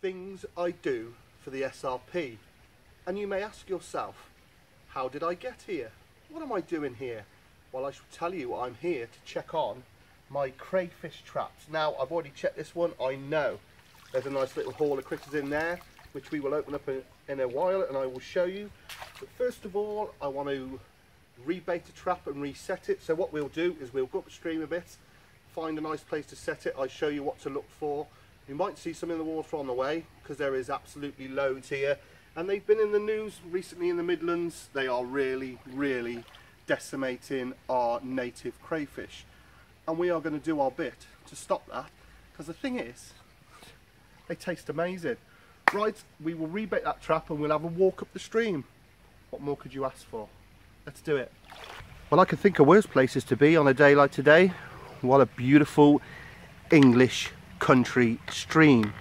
Things I do for the SRP. And you may ask yourself, how did I get here? What am I doing here? Well, I shall tell you, I'm here to check on my crayfish traps. Now, I've already checked this one, I know. There's a nice little haul of critters in there, which we will open up in a while and I will show you. But first of all, I want to rebait a trap and reset it. So what we'll do is we'll go upstream a bit, find a nice place to set it. I'll show you what to look for. You might see some in the water on the way because there is absolutely loads here, and they've been in the news recently in the Midlands. They are really decimating our native crayfish, and we are going to do our bit to stop that, because the thing is, they taste amazing. Right, we will rebait that trap and we'll have a walk up the stream. What more could you ask for? Let's do it. Well, I can think of worse places to be on a day like today. What a beautiful English country stream.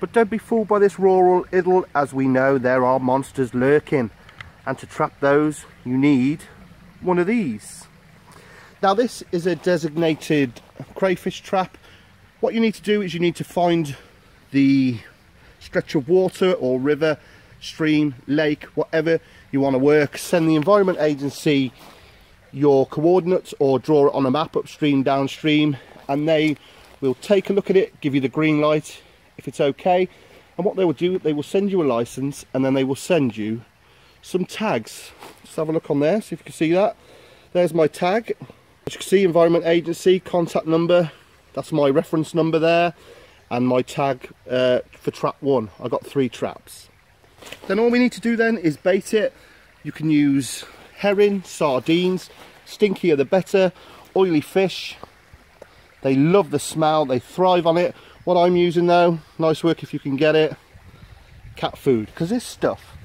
But don't be fooled by this rural idyll, as we know there are monsters lurking, and to trap those you need one of these. Now, this is a designated crayfish trap. What you need to do is you need to find the stretch of water or river, stream, lake, whatever you want to work. Send the Environment Agency your coordinates or draw it on a map, upstream, downstream, and they we'll take a look at it, give you the green light if it's okay, and what they will do, they will send you a license, and then they will send you some tags. Just have a look on there, see if you can see that. There's my tag. As you can see, Environment Agency, contact number, that's my reference number there, and my tag for trap one. I got 3 traps. Then all we need to do then is bait it. You can use herring, sardines, stinkier the better, oily fish. They love the smell, they thrive on it. What I'm using though, nice work if you can get it, cat food. Because this stuff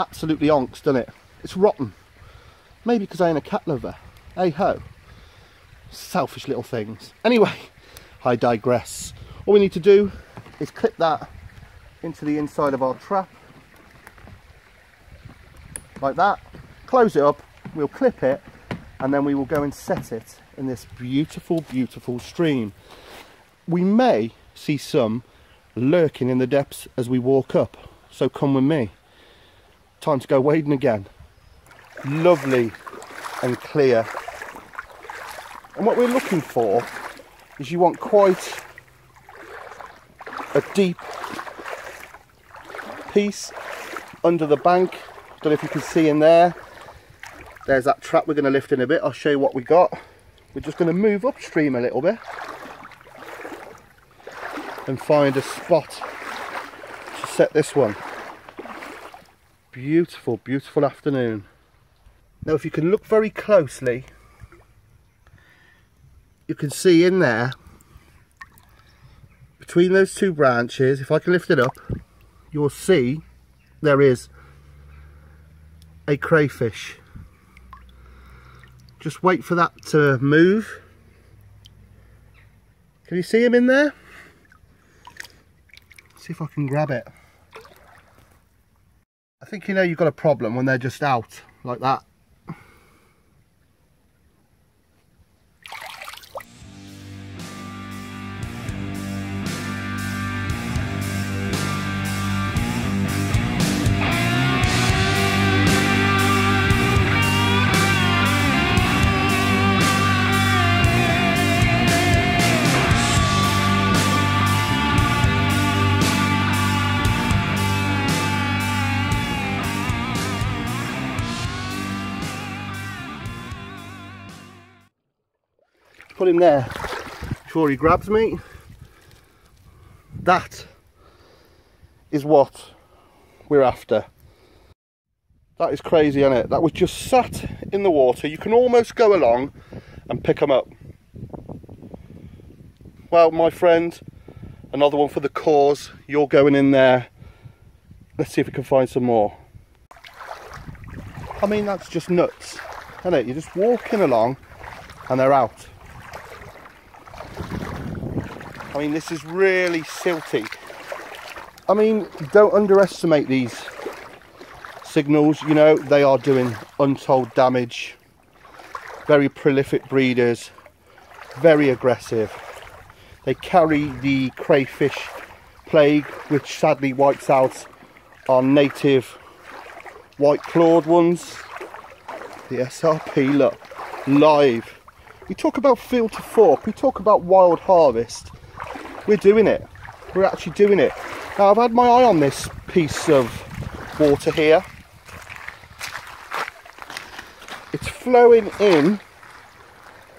absolutely onks, doesn't it? It's rotten. Maybe because I ain't a cat lover. Hey ho. Selfish little things. Anyway, I digress. All we need to do is clip that into the inside of our trap. Like that. Close it up, we'll clip it, and then we will go and set it in this beautiful stream. We may see some lurking in the depths as we walk up, so come with me. Time to go wading again. Lovely and clear, and what we're looking for is, you want quite a deep piece under the bank. Don't know if you can see in there, there's that trap we're going to lift in a bit. I'll show you what we got. We're just going to move upstream a little bit and find a spot to set this one. Beautiful afternoon. Now, if you can look very closely, you can see in there, between those 2 branches, if I can lift it up, you'll see there is a crayfish. Just wait for that to move. Can you see him in there? See if I can grab it. I think you know you've got a problem when they're just out like that. Put him there before he grabs me. That is what we're after. That is crazy, isn't it? That was just sat in the water. You can almost go along and pick them up. Well, my friend, another one for the cause. You're going in there. Let's see if we can find some more. I mean, that's just nuts, isn't it? You're just walking along and they're out. I mean, this is really silty. I mean, don't underestimate these signals. You know, they are doing untold damage. Very prolific breeders, very aggressive. They carry the crayfish plague, which sadly wipes out our native white-clawed ones. The SRP, look, live. We talk about field to fork, we talk about wild harvest. We're doing it. We're actually doing it. Now, I've had my eye on this piece of water here. It's flowing in,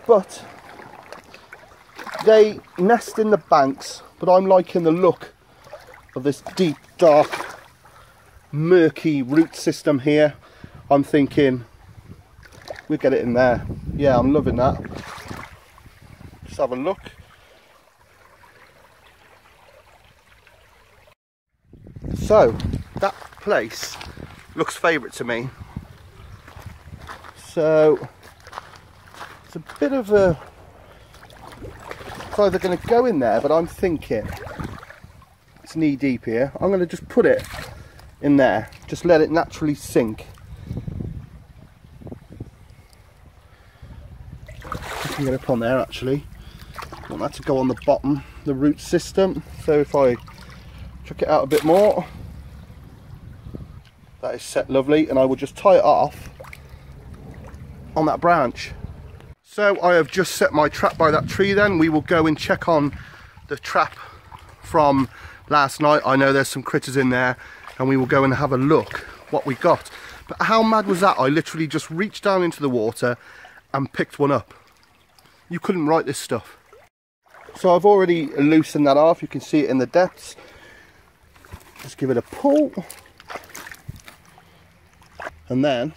but they nest in the banks, but I'm liking the look of this deep, dark, murky root system here. I'm thinking we'll get it in there. Yeah, I'm loving that. Just have a look. So that place looks favourite to me. So it's a bit of a, it's either going to go in there, but I'm thinking it's knee deep here. I'm going to just put it in there, just let it naturally sink. I can get up on there actually. I want that to go on the bottom, the root system. So if I chuck it out a bit more. That is set lovely, and I will just tie it off on that branch. So I have just set my trap by that tree then. We will go and check on the trap from last night. I know there's some critters in there, and we will go and have a look what we got. But how mad was that? I literally just reached down into the water and picked one up. You couldn't write this stuff. So I've already loosened that off. You can see it in the depths. Just give it a pull, and then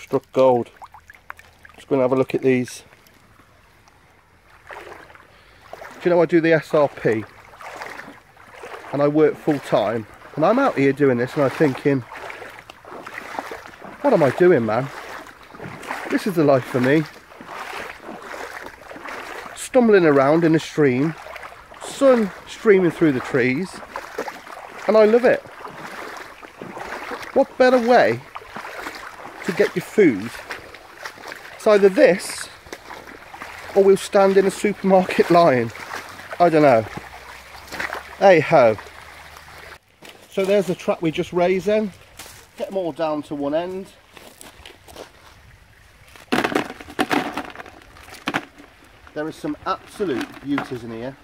struck gold. Just going to have a look at these. Do you know, I do the SRP and I work full time, and I'm out here doing this and I'm thinking, what am I doing, man? This is the life for me. Stumbling around in a stream, sun streaming through the trees, and I love it. What better way to get your food? It's either this, or we'll stand in a supermarket line. I don't know. Hey ho. So there's the trap we just raised then. Get them all down to one end. There are some absolute beauties in here.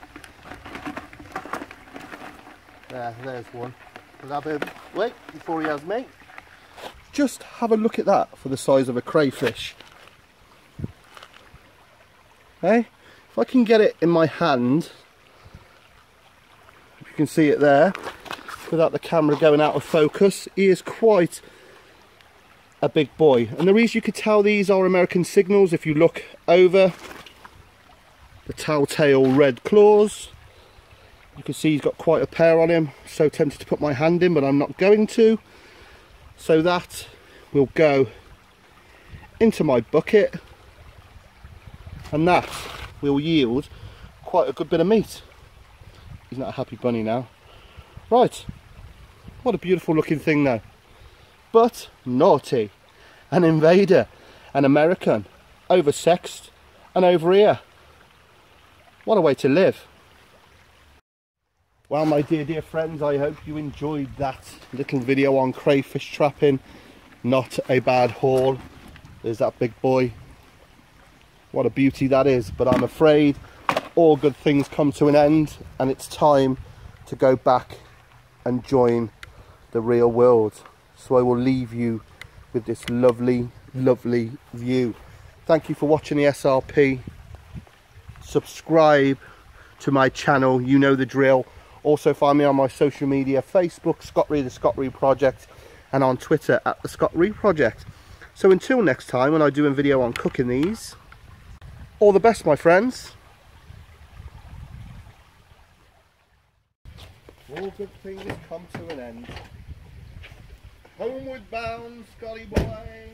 There's one. Grab him. Wait, before he has me. Just have a look at that for the size of a crayfish. Hey, if I can get it in my hand, if you can see it there, without the camera going out of focus, he is quite a big boy. And the reason you could tell these are American signals, if you look over, the telltale red claws, You can see he's got quite a pair on him. So tempted to put my hand in, but I'm not going to. So that will go into my bucket, and that will yield quite a good bit of meat. He's not a happy bunny now. Right, what a beautiful looking thing though. But naughty, an invader, an American, oversexed and over here. What a way to live. Well, my dear friends, I hope you enjoyed that little video on crayfish trapping. Not a bad haul. There's that big boy. What a beauty that is. But I'm afraid all good things come to an end, and it's time to go back and join the real world. So I will leave you with this lovely, lovely view. Thank you for watching the SRP. Subscribe to my channel, you know the drill. Also find me on my social media, Facebook, Scott Rea, The Scott Rea Project, and on Twitter at The Scott Rea Project. So until next time, when I do a video on cooking these, all the best, my friends. All good things come to an end. Homeward bound, Scotty boy.